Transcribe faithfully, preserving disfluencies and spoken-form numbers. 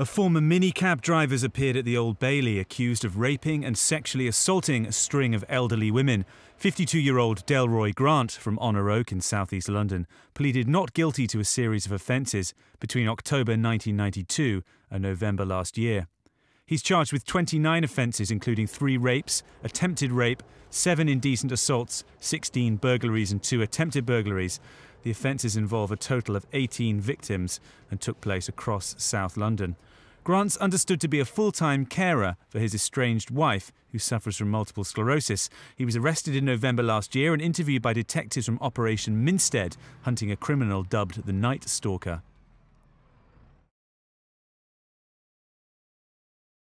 A former minicab driver's appeared at the Old Bailey accused of raping and sexually assaulting a string of elderly women. fifty-two-year-old Delroy Grant from Honor Oak in southeast London pleaded not guilty to a series of offences between October nineteen ninety-two and November last year. He's charged with twenty-nine offences, including three rapes, attempted rape, seven indecent assaults, sixteen burglaries and two attempted burglaries. The offences involve a total of eighteen victims and took place across South London. Grant's understood to be a full-time carer for his estranged wife, who suffers from multiple sclerosis. He was arrested in November last year and interviewed by detectives from Operation Minstead, hunting a criminal dubbed the Night Stalker.